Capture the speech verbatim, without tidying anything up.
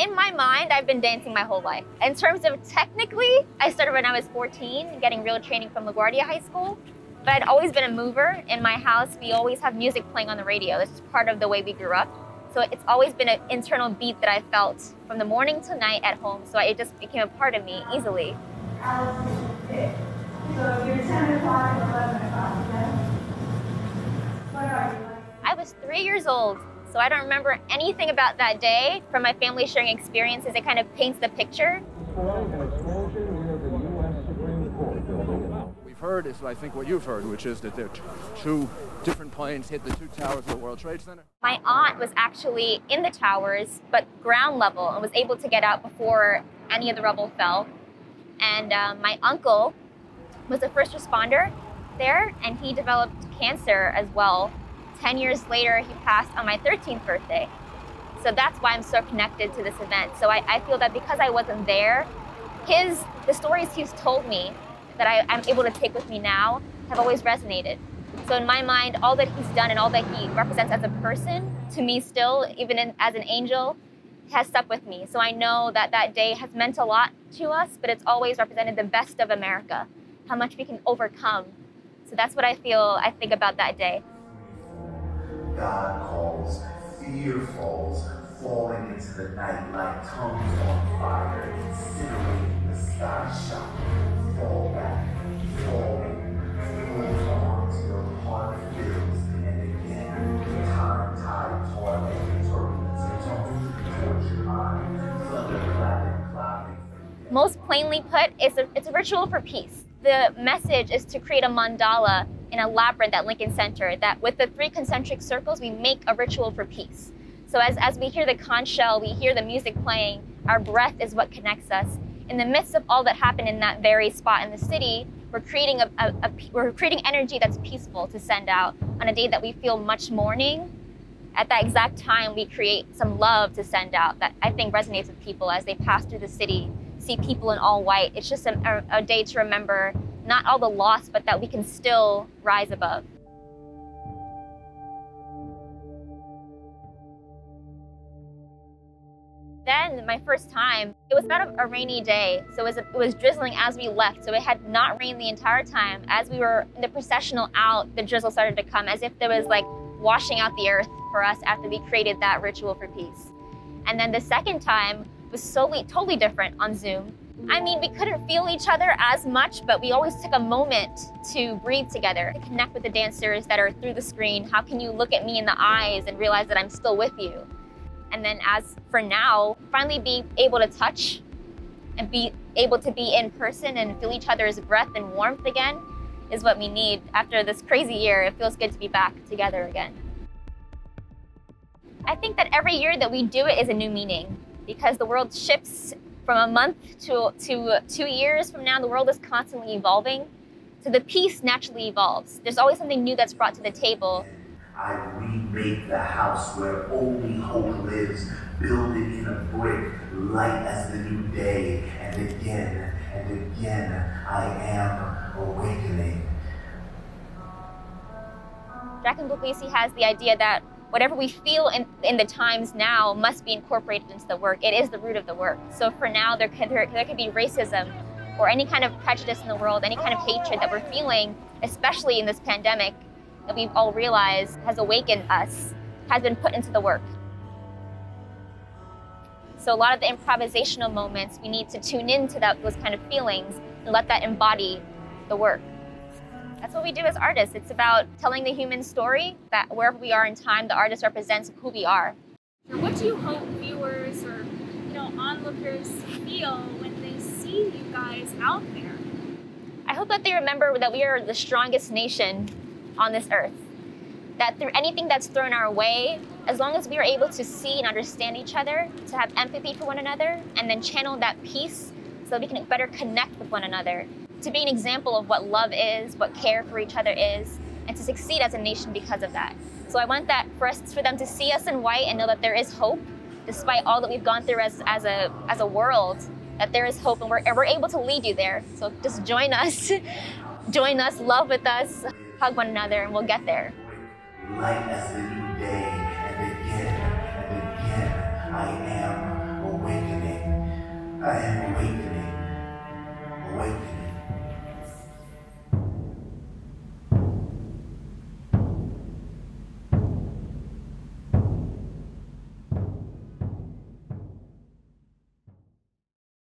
in my mind, I've been dancing my whole life. In terms of technically, I started when I was fourteen, getting real training from LaGuardia High School. But I'd always been a mover. In my house, we always have music playing on the radio. That's just part of the way we grew up. So it's always been an internal beat that I felt from the morning to night at home. So it just became a part of me easily. I was three years old, so I don't remember anything about that day. From my family sharing experiences, it kind of paints the picture. We've heard is, I think, what you've heard, which is that there are two different planes hit the two towers of the World Trade Center. My aunt was actually in the towers, but ground level, and was able to get out before any of the rubble fell. And uh, my uncle was a first responder there, and he developed cancer as well. ten years later, he passed on my thirteenth birthday. So that's why I'm so connected to this event. So I, I feel that because I wasn't there, his, the stories he's told me that I, I'm able to take with me now have always resonated. So in my mind, all that he's done and all that he represents as a person, to me still, even in, as an angel, has stuck with me. So I know that that day has meant a lot to us, but it's always represented the best of America, how much we can overcome. So that's what I feel, I think about that day. God calls, fear falls, falling into the night like tongues on fire, incinerating the sky shot. Fall back, falling, falls on till your heart fills, and again, time, tide, toil, and turbulence, and tossed towards your mind, thunder, clapping, clapping. Most plainly put, it's a, it's a ritual for peace. The message is to create a mandala in a labyrinth at Lincoln Center, that with the three concentric circles, we make a ritual for peace. So as, as we hear the conch shell, we hear the music playing, our breath is what connects us. In the midst of all that happened in that very spot in the city, we're creating, a, a, a, we're creating energy that's peaceful to send out on a day that we feel much mourning. At that exact time, we create some love to send out that I think resonates with people as they pass through the city, see people in all white. It's just a, a, a day to remember not all the loss, but that we can still rise above. Then, my first time, it was kind of a rainy day, so it was, it was drizzling as we left, so it had not rained the entire time. As we were in the processional out, the drizzle started to come, as if there was like washing out the earth for us after we created that ritual for peace. And then the second time was solely, totally different on Zoom. I mean, we couldn't feel each other as much, but we always took a moment to breathe together, to connect with the dancers that are through the screen. How can you look at me in the eyes and realize that I'm still with you? And then as for now, finally being able to touch and be able to be in person and feel each other's breath and warmth again is what we need. After this crazy year, it feels good to be back together again. I think that every year that we do it is a new meaning, because the world shifts. From a month to, to two years from now, the world is constantly evolving. So the peace naturally evolves. There's always something new that's brought to the table. I remake the house where only hope lives, building in a brick, light as the new day. And again, and again, I am awakening. Jacqulyn Buglisi has the idea that whatever we feel in, in the times now must be incorporated into the work. It is the root of the work. So for now, there could, there, there could be racism or any kind of prejudice in the world, any kind of hatred that we're feeling, especially in this pandemic that we've all realized has awakened us, has been put into the work. So a lot of the improvisational moments, we need to tune into that, those kind of feelings and let that embody the work. That's what we do as artists. It's about telling the human story, that wherever we are in time, the artist represents who we are. What do you hope viewers or you know onlookers feel when they see you guys out there? I hope that they remember that we are the strongest nation on this earth. That through anything that's thrown our way, as long as we are able to see and understand each other, to have empathy for one another, and then channel that peace so that we can better connect with one another. To be an example of what love is, what care for each other is, and to succeed as a nation because of that. So I want that for us, for them to see us in white and know that there is hope, despite all that we've gone through as, as, a, as a world, that there is hope, and we're, and we're able to lead you there. So just join us, join us, love with us, hug one another, and we'll get there. Light as the new day, and again, and again, I am awake. I am awake.